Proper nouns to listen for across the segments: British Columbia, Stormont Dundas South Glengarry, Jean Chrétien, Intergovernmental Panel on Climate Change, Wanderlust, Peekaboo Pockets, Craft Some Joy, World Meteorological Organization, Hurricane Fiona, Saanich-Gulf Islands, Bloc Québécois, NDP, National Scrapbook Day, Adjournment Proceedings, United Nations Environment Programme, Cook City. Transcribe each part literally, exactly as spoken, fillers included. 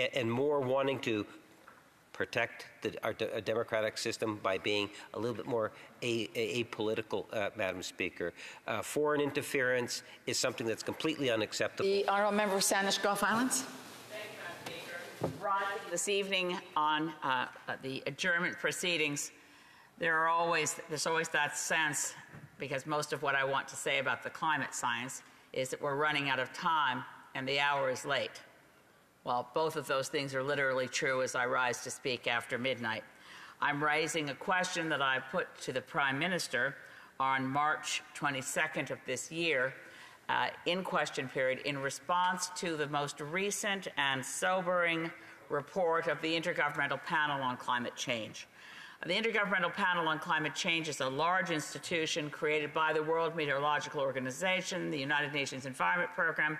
and, and more wanting to protect the, our, d our democratic system by being a little bit more apolitical, uh, Madam Speaker. Uh, foreign interference is something that's completely unacceptable. The honourable member of Saanich-Gulf Islands. Thank you, Madam Speaker. Ron, this evening on uh, the adjournment proceedings, there are always there's always that sense, because most of what I want to say about the climate science is that we're running out of time and the hour is late. Well, both of those things are literally true as I rise to speak after midnight. I'm raising a question that I put to the Prime Minister on March twenty-second of this year uh, in question period in response to the most recent and sobering report of the Intergovernmental Panel on Climate Change. The Intergovernmental Panel on Climate Change is a large institution created by the World Meteorological Organization, the United Nations Environment Programme,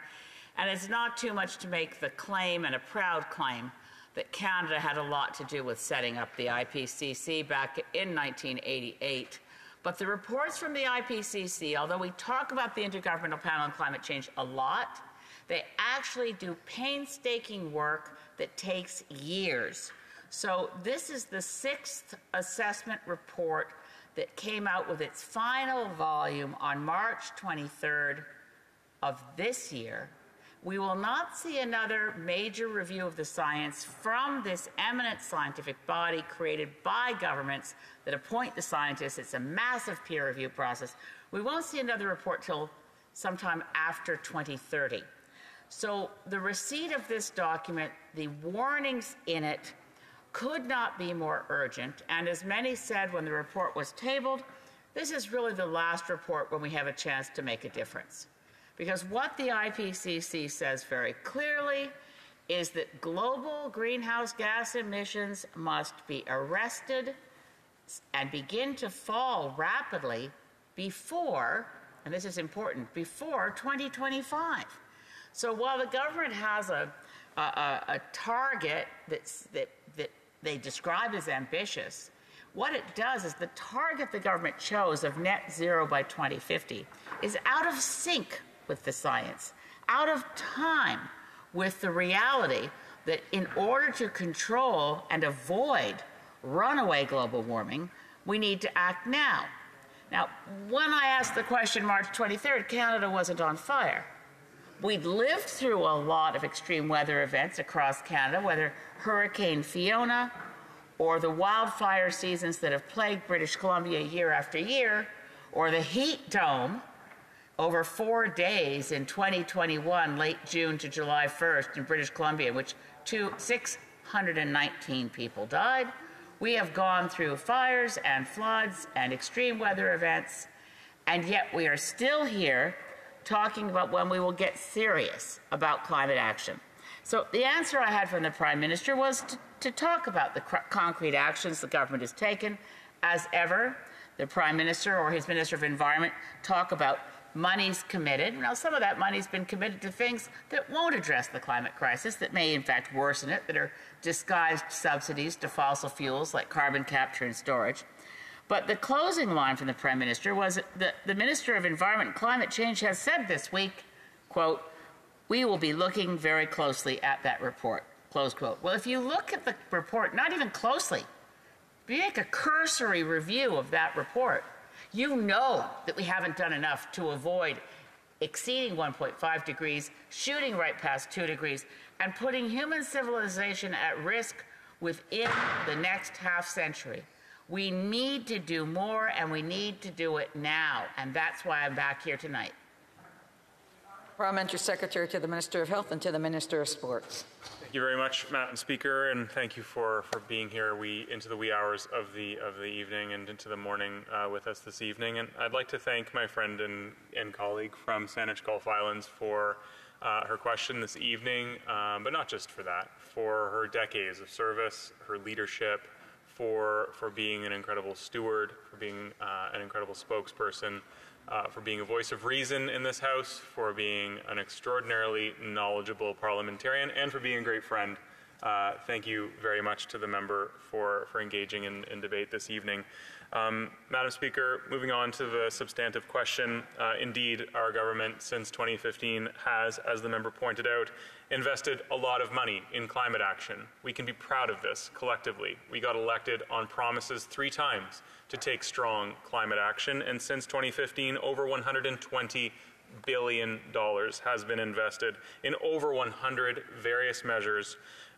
and it's not too much to make the claim, and a proud claim, that Canada had a lot to do with setting up the I P C C back in nineteen eighty-eight. But the reports from the I P C C, although we talk about the Intergovernmental Panel on Climate Change a lot, they actually do painstaking work that takes years. So this is the sixth assessment report that came out with its final volume on March twenty-third of this year. We will not see another major review of the science from this eminent scientific body created by governments that appoint the scientists. It's a massive peer review process. We won't see another report till sometime after twenty thirty. So the receipt of this document, the warnings in it, could not be more urgent. And as many said when the report was tabled, this is really the last report when we have a chance to make a difference. Because what the I P C C says very clearly is that global greenhouse gas emissions must be arrested and begin to fall rapidly before, and this is important, before twenty twenty-five. So while the government has a, a, a target that's, that, that they describe as ambitious, what it does is the target the government chose of net zero by twenty fifty is out of sync with the science, out of time with the reality that in order to control and avoid runaway global warming, we need to act now. Now, when I asked the question March twenty-third, Canada wasn't on fire. We'd lived through a lot of extreme weather events across Canada, whether Hurricane Fiona or the wildfire seasons that have plagued British Columbia year after year, or the heat dome over four days in twenty twenty-one, late June to July first in British Columbia, which two, six hundred nineteen people died. We have gone through fires and floods and extreme weather events, and yet we are still here talking about when we will get serious about climate action. So the answer I had from the Prime Minister was to, to talk about the concrete actions the government has taken. As ever, the Prime Minister or his Minister of Environment talk about money's committed. Now, some of that money's been committed to things that won't address the climate crisis, that may, in fact, worsen it, that are disguised subsidies to fossil fuels like carbon capture and storage. But the closing line from the Prime Minister was that the Minister of Environment and Climate Change has said this week, quote, "We will be looking very closely at that report," close quote. Well, if you look at the report, not even closely, if you make a cursory review of that report, you know that we haven't done enough to avoid exceeding one point five degrees, shooting right past two degrees, and putting human civilization at risk within the next half century. We need to do more, and we need to do it now, and that's why I'm back here tonight. Parliamentary Secretary to the Minister of Health and to the Minister of Sports. Thank you very much, Madam Speaker, and thank you for, for being here wee, into the wee hours of the of the evening and into the morning uh, with us this evening. And I'd like to thank my friend and, and colleague from Saanich-Gulf Islands for uh, her question this evening, um, but not just for that, for her decades of service, her leadership, for, for being an incredible steward, for being uh, an incredible spokesperson, Uh, for being a voice of reason in this House, for being an extraordinarily knowledgeable parliamentarian, and for being a great friend Uh, thank you very much to the member for, for engaging in, in debate this evening. Um, Madam Speaker, moving on to the substantive question, uh, indeed our government since twenty fifteen has, as the member pointed out, invested a lot of money in climate action. We can be proud of this collectively. We got elected on promises three times to take strong climate action, and since twenty fifteen over one hundred twenty billion dollars has been invested in over one hundred various measures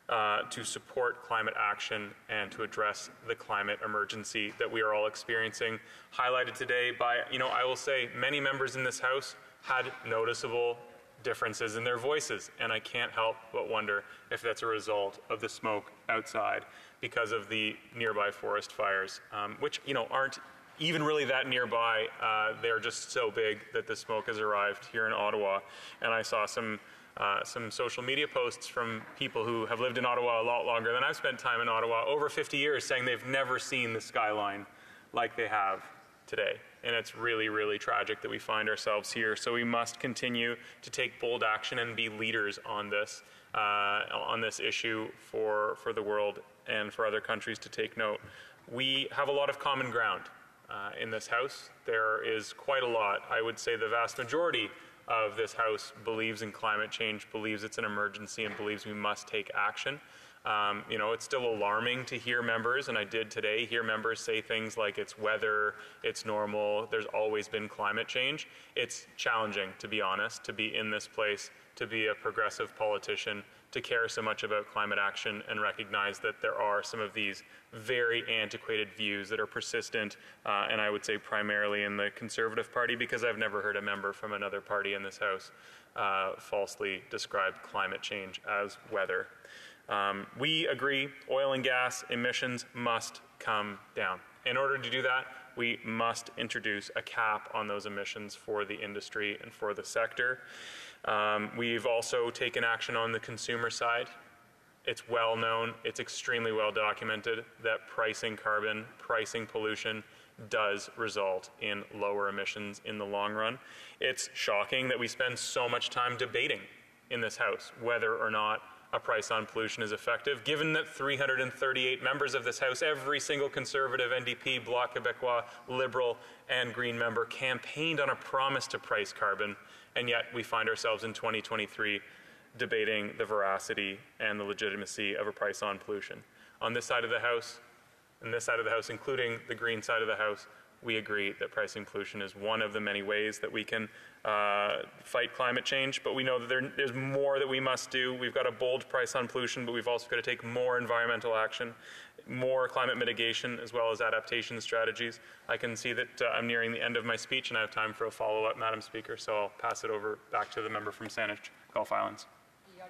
Uh, to support climate action and to address the climate emergency that we are all experiencing. Highlighted today by, you know, I will say many members in this House had noticeable differences in their voices, and I can't help but wonder if that's a result of the smoke outside because of the nearby forest fires, um, which, you know, aren't even really that nearby. Uh, they're just so big that the smoke has arrived here in Ottawa, and I saw some Uh, some social media posts from people who have lived in Ottawa a lot longer than I've spent time in Ottawa, over fifty years, saying they've never seen the skyline like they have today. And it's really, really tragic that we find ourselves here. So we must continue to take bold action and be leaders on this, uh, on this issue for, for the world and for other countries to take note. We have a lot of common ground uh, in this House. There is quite a lot. I would say the vast majority of this House believes in climate change, believes it's an emergency, and believes we must take action. Um, you know, it's still alarming to hear members, and I did today, hear members say things like it's weather, it's normal, there's always been climate change. It's challenging, to be honest, to be in this place, to be a progressive politician, to care so much about climate action and recognize that there are some of these very antiquated views that are persistent, uh, and I would say primarily in the Conservative Party, because I've never heard a member from another party in this House uh, falsely describe climate change as weather. Um, we agree oil and gas emissions must come down. In order to do that, we must introduce a cap on those emissions for the industry and for the sector. Um, we've also taken action on the consumer side. It's well known, it's extremely well documented that pricing carbon, pricing pollution does result in lower emissions in the long run. It's shocking that we spend so much time debating in this House whether or not a price on pollution is effective, given that three hundred thirty-eight members of this House, every single Conservative, N D P, Bloc Québécois, Liberal, and Green member campaigned on a promise to price carbon, and yet we find ourselves in twenty twenty-three debating the veracity and the legitimacy of a price on pollution. On this side of the House, on this side of the House, including the Green side of the House, we agree that pricing pollution is one of the many ways that we can uh, fight climate change, but we know that there, there's more that we must do. We've got a bold price on pollution, but we've also got to take more environmental action, more climate mitigation, as well as adaptation strategies. I can see that uh, I'm nearing the end of my speech, and I have time for a follow-up, Madam Speaker, so I'll pass it over back to the member from Saanich-Gulf Islands.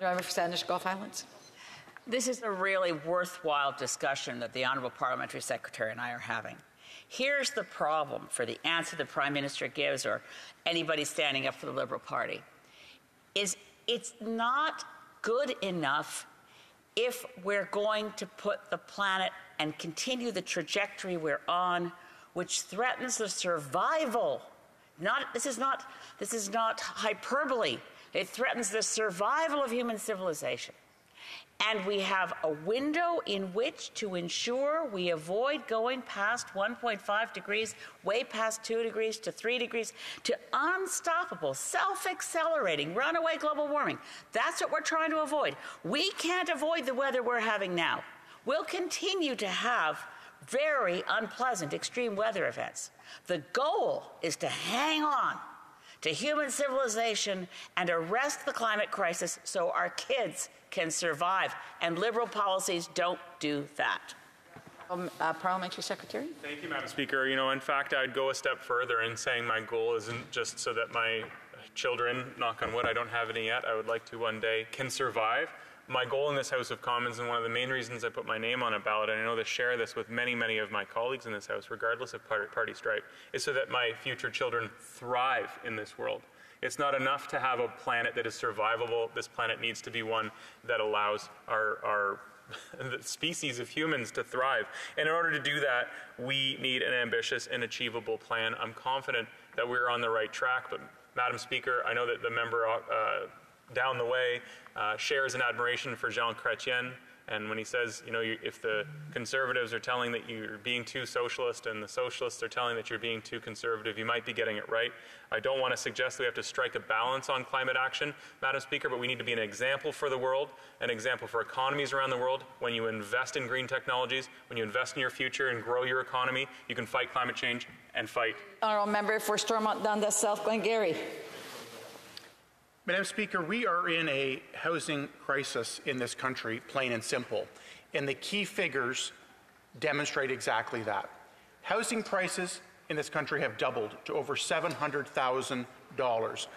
The member for Saanich-Gulf Islands. This is a really worthwhile discussion that the Honourable Parliamentary Secretary and I are having. Here's the problem for the answer the Prime Minister gives, or anybody standing up for the Liberal Party, is it's not good enough if we're going to put the planet and continue the trajectory we're on, which threatens the survival. Not, this is not, this is not hyperbole. It threatens the survival of human civilization. And we have a window in which to ensure we avoid going past one point five degrees, way past two degrees to three degrees, to unstoppable, self-accelerating, runaway global warming. That's what we're trying to avoid. We can't avoid the weather we're having now. We'll continue to have very unpleasant extreme weather events. The goal is to hang on to human civilization and arrest the climate crisis so our kids can survive, and Liberal policies don't do that. Um, uh, Parliamentary Secretary? Thank you, Madam Speaker. You know, in fact, I'd go a step further in saying my goal isn't just so that my children, knock on wood, I don't have any yet, I would like to one day, can survive. My goal in this House of Commons, and one of the main reasons I put my name on a ballot, and I know to share this with many, many of my colleagues in this House, regardless of party stripe, is so that my future children thrive in this world. It's not enough to have a planet that is survivable. This planet needs to be one that allows our, our the species of humans to thrive. And in order to do that, we need an ambitious and achievable plan. I'm confident that we're on the right track, but Madam Speaker, I know that the member uh, down the way uh, shares an admiration for Jean Chrétien. And when he says, you know, you, if the conservatives are telling that you're being too socialist and the socialists are telling that you're being too conservative, you might be getting it right. I don't want to suggest that we have to strike a balance on climate action, Madam Speaker, but we need to be an example for the world, an example for economies around the world. When you invest in green technologies, when you invest in your future and grow your economy, you can fight climate change and fight. Honourable Member for Stormont Dundas South Glengarry. Madam Speaker, we are in a housing crisis in this country, plain and simple, and the key figures demonstrate exactly that. Housing prices in this country have doubled to over seven hundred thousand dollars.